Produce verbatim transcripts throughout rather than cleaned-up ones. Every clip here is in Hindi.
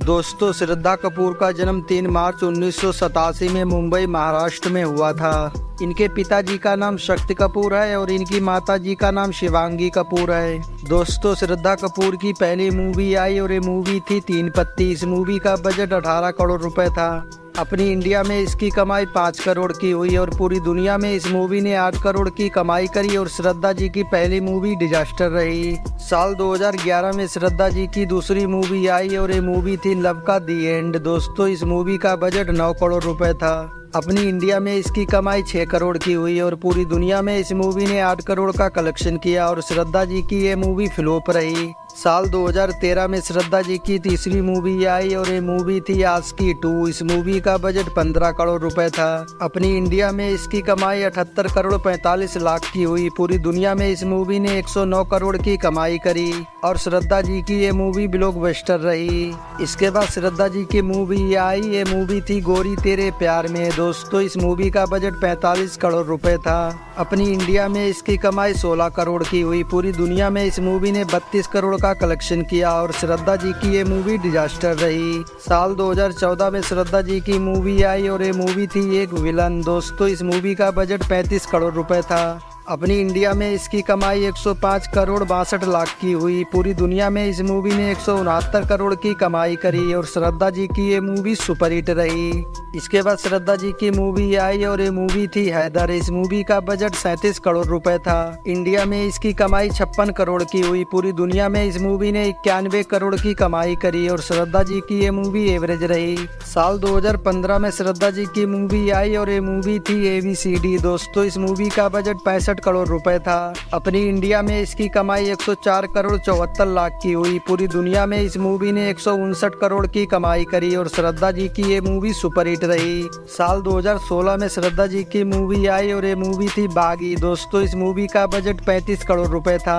दोस्तों, श्रद्धा कपूर का जन्म तीन मार्च उन्नीस सौ सतासी में मुंबई महाराष्ट्र में हुआ था। इनके पिताजी का नाम शक्ति कपूर है और इनकी माताजी का नाम शिवांगी कपूर है। दोस्तों, श्रद्धा कपूर की पहली मूवी आई और ये मूवी थी तीन पत्ती। इस मूवी का बजट अठारह करोड़ रुपए था। अपनी इंडिया में इसकी कमाई पाँच करोड़ की हुई और पूरी दुनिया में इस मूवी ने आठ करोड़ की कमाई करी और श्रद्धा जी की पहली मूवी डिजास्टर रही। साल दो हज़ार ग्यारह में श्रद्धा जी की दूसरी मूवी आई और ये मूवी थी लव का दी एंड। दोस्तों, इस मूवी का बजट नौ करोड़ रुपए था। अपनी इंडिया में इसकी कमाई छह करोड़ की हुई और पूरी दुनिया में इस मूवी ने आठ करोड़ का कलेक्शन किया और श्रद्धा जी की ये मूवी फ्लॉप रही। साल दो हज़ार तेरह में श्रद्धा जी की तीसरी मूवी आई और ये मूवी थी आशिकी टू। इस मूवी का बजट पंद्रह करोड़ रुपए था। अपनी इंडिया में इसकी कमाई अठहत्तर करोड़ पैंतालीस लाख की हुई। पूरी दुनिया में इस मूवी ने एक सौ नौ करोड़ की कमाई करी और श्रद्धा जी की ये मूवी ब्लॉकबस्टर रही। इसके बाद श्रद्धा जी की मूवी आई, ये मूवी थी गोरी तेरे प्यार में। दोस्तों, इस मूवी का बजट पैंतालीस करोड़ रुपए था। अपनी इंडिया में इसकी कमाई सोलह करोड़ की हुई। पूरी दुनिया में इस मूवी ने बत्तीस करोड़ का कलेक्शन किया और श्रद्धा जी की ये मूवी डिजास्टर रही। साल दो हज़ार चौदह में श्रद्धा जी की मूवी आई और ये मूवी थी एक विलन। दोस्तों, इस मूवी का बजट पैंतीस करोड़ रुपए था। अपनी इंडिया में इसकी कमाई एक सौ पाँच करोड़ बासठ लाख की हुई। पूरी दुनिया में इस मूवी ने एक सौ उनहत्तर करोड़ की कमाई करी और श्रद्धा जी की ये मूवी सुपरहिट रही। इसके बाद श्रद्धा जी की मूवी आई और ये मूवी थी हैदर। इस मूवी का बजट सैंतीस करोड़ रुपए था। इंडिया में इसकी कमाई छप्पन करोड़ की हुई। पूरी दुनिया में इस मूवी ने इक्यानवे करोड़ की कमाई करी और श्रद्धा जी की ये मूवी एवरेज रही। साल दो हज़ार पंद्रह में श्रद्धा जी की मूवी आई और ये मूवी थी एवीसी डी। दोस्तों, इस मूवी का बजट पैंसठ करोड़ रुपए था। अपनी इंडिया में इसकी कमाई एक सौ चार करोड़ चौहत्तर लाख की हुई। पूरी दुनिया में इस मूवी ने एक सौ उनसठ करोड़ की कमाई करी और श्रद्धा जी की ये मूवी सुपरहिट रही। साल दो हज़ार सोलह में श्रद्धा जी की मूवी आई और ये मूवी थी बागी। दोस्तों, इस मूवी का बजट पैंतीस करोड़ रुपए था।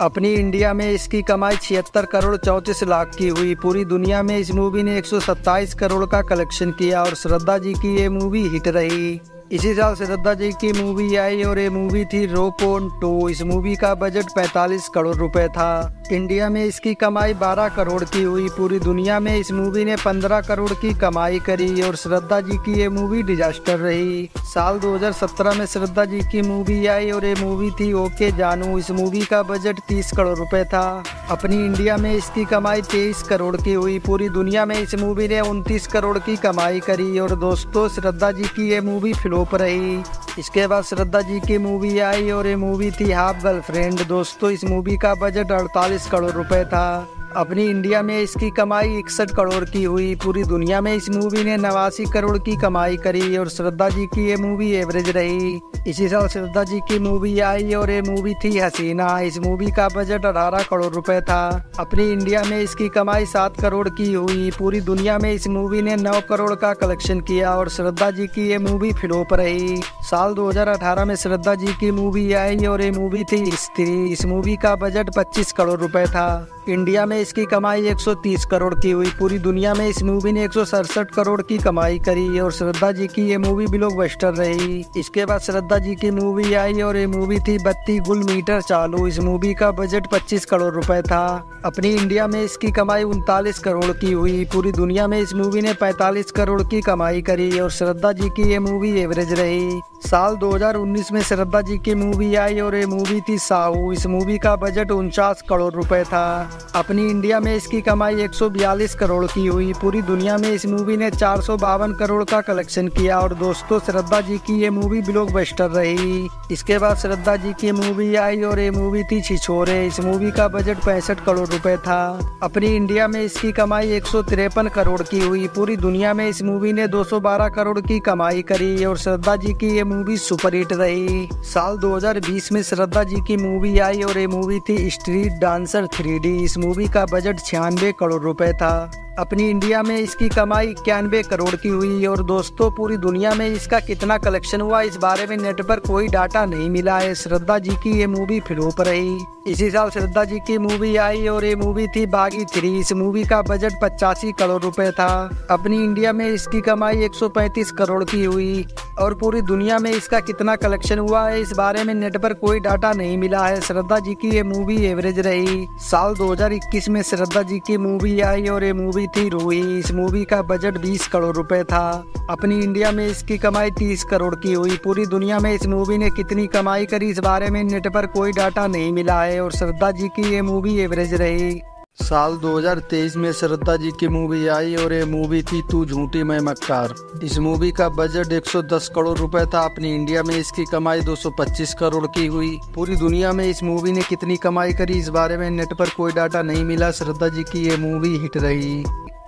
अपनी इंडिया में इसकी कमाई छिहत्तर करोड़ चौंतीस लाख की हुई। पूरी दुनिया में इस मूवी ने एक सौ सत्ताईस करोड़ का कलेक्शन किया और श्रद्धा जी की ये मूवी हिट रही। इसी साल श्रद्धा जी की मूवी आई और ये मूवी थी रॉक ऑन टू। इस मूवी का बजट पैंतालीस करोड़ रुपए था। इंडिया में इसकी कमाई बारह करोड़ की हुई। पूरी दुनिया में इस मूवी ने पंद्रह करोड़ की कमाई करी और श्रद्धा जी की ये मूवी डिजास्टर रही। साल दो हज़ार सत्रह में श्रद्धा जी की मूवी आई और ये मूवी थी ओके जानू। इस मूवी का बजट तीस करोड़ रुपए था। अपनी इंडिया में इसकी कमाई तेईस करोड़ की हुई। पूरी दुनिया में इस मूवी ने उनतीस करोड़ की कमाई करी और दोस्तों, श्रद्धा जी की ये मूवी फ्लॉप रही। इसके बाद श्रद्धा जी की मूवी आई और ये मूवी थी हाफ गर्ल फ्रेंड। दोस्तों, इस मूवी का बजट अड़तालीस करोड़ रुपए था। अपनी इंडिया में इसकी कमाई इकसठ करोड़ की हुई। पूरी दुनिया में इस मूवी ने नवासी करोड़ की कमाई करी और श्रद्धा जी की ये मूवी एवरेज रही। इसी साल श्रद्धा जी की मूवी आई और ये मूवी थी हसीना। इस मूवी का बजट अठारह करोड़ रुपए था। अपनी इंडिया में इसकी कमाई सात करोड़ की हुई। पूरी दुनिया में इस मूवी ने नौ करोड़ का कलेक्शन किया और श्रद्धा जी की ये मूवी फ्लॉप रही। साल दो हज़ार अठारह में श्रद्धा जी की मूवी आई और ये मूवी थी स्त्री। इस मूवी का बजट पच्चीस करोड़ रुपए था। इंडिया में इसकी कमाई एक सौ तीस करोड़ की हुई। पूरी दुनिया में इस मूवी ने एक सौ सड़सठ करोड़ की कमाई करी और श्रद्धा जी की ये मूवी ब्लॉकबस्टर रही। इसके बाद श्रद्धा जी की मूवी आई और ये मूवी थी बत्ती गुल मीटर चालू। इस मूवी का बजट पच्चीस करोड़ रुपए था। अपनी इंडिया में इसकी कमाई उनतालीस करोड़ की हुई। पूरी दुनिया में इस मूवी ने पैंतालीस करोड़ की कमाई करी और श्रद्धा जी की ये मूवी एवरेज रही। साल दो हज़ार उन्नीस में श्रद्धा जी की मूवी आई और ये मूवी थी साहू। इस मूवी का बजट उनचास करोड़ रुपए था। अपनी इंडिया में इसकी कमाई एक सौ बयालीस करोड़ की हुई। पूरी दुनिया में इस मूवी ने चार सौ बावन करोड़ का कलेक्शन किया और दोस्तों, श्रद्धा जी की ये मूवी ब्लॉकबस्टर रही। इसके बाद श्रद्धा जी की मूवी आई और ये मूवी थी छिछोरे। इस मूवी का बजट पैंसठ करोड़ रुपए था। अपनी इंडिया में इसकी कमाई एक सौ तिरपन करोड़ की हुई। पूरी दुनिया में इस मूवी ने दो सौ बारह करोड़ की कमाई करी और श्रद्धा जी की ये मूवी सुपरहिट रही। साल दो हज़ार बीस में श्रद्धा जी की मूवी आई और ये मूवी थी स्ट्रीट डांसर थ्री डी। इस मूवी का बजट छियानवे करोड़ रुपए था। अपनी इंडिया में इसकी कमाई इक्यानवे करोड़ की हुई और दोस्तों, पूरी दुनिया में इसका कितना कलेक्शन हुआ इस बारे में नेट पर कोई डाटा नहीं मिला है। श्रद्धा जी की ये मूवी फ्लॉप रही। इसी साल श्रद्धा जी की मूवी आई और ये मूवी थी बागी थ्री। इस मूवी का बजट पचासी करोड़ रुपए था। अपनी इंडिया में इसकी कमाई एक सौ पैंतीस करोड़ की हुई। और पूरी दुनिया में इसका कितना कलेक्शन हुआ है इस बारे में नेट पर कोई डाटा नहीं मिला है। श्रद्धा जी की ये मूवी एवरेज रही। साल दो हज़ार इक्कीस में श्रद्धा जी की मूवी आई और ये मूवी थी रूही। इस मूवी का बजट बीस करोड़ रुपए था। अपनी इंडिया में इसकी कमाई तीस करोड़ की हुई। पूरी दुनिया में इस मूवी ने कितनी कमाई करी इस बारे में नेट पर कोई डाटा नहीं मिला है और श्रद्धा जी की ये मूवी एवरेज रही। साल दो हज़ार तेईस में श्रद्धा जी की मूवी आई और ये मूवी थी तू झूठी मैं मक्कार। इस मूवी का बजट एक सौ दस करोड़ रुपए था। अपनी इंडिया में इसकी कमाई दो सौ पच्चीस करोड़ की हुई। पूरी दुनिया में इस मूवी ने कितनी कमाई करी इस बारे में नेट पर कोई डाटा नहीं मिला। श्रद्धा जी की ये मूवी हिट रही।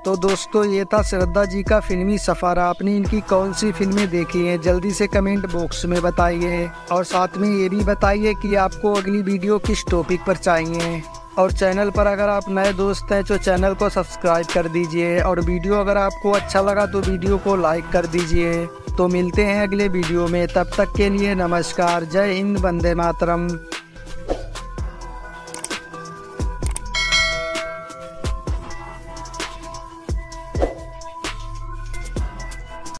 तो दोस्तों ये था श्रद्धा जी का फिल्मी सफ़र। आपने इनकी कौन सी फिल्में देखी हैं जल्दी से कमेंट बॉक्स में बताइए और साथ में ये भी बताइए कि आपको अगली वीडियो किस टॉपिक पर चाहिए। और चैनल पर अगर आप नए दोस्त हैं तो चैनल को सब्सक्राइब कर दीजिए और वीडियो अगर आपको अच्छा लगा तो वीडियो को लाइक कर दीजिए। तो मिलते हैं अगले वीडियो में, तब तक के लिए नमस्कार। जय हिंद, वंदे मातरम।